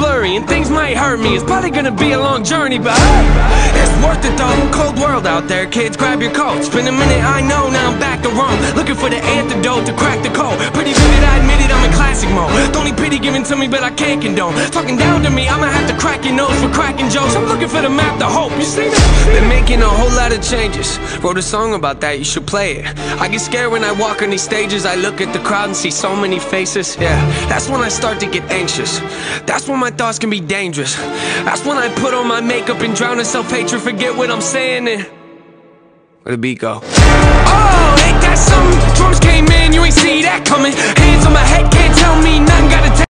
blurry and things might hurt me. It's probably gonna be a long journey, but hey, it's worth it though. Cold world out there, kids, grab your coat. It's been a minute, I know, now I'm back to Rome, looking for the antidote to crack the code. Pretty vivid, I admit it, I'm in classic mode. The only pity given to me, but I can't condone. Talking down to me, I'ma have to crack your nose for cracking jokes. I'm looking for the map to hope, you see that? Been making a whole lot of changes. Wrote a song about that, you should play it. I get scared when I walk on these stages. I look at the crowd and see so many faces. Yeah, that's when I start to get anxious. That's when my thoughts can be dangerous. That's when I put on my makeup and drown in self-hatred. Forget what I'm saying and... where'd the beat go? Oh, ain't that something? Drums came in, you ain't see that coming. Hands on my head, can't tell me nothing, gotta take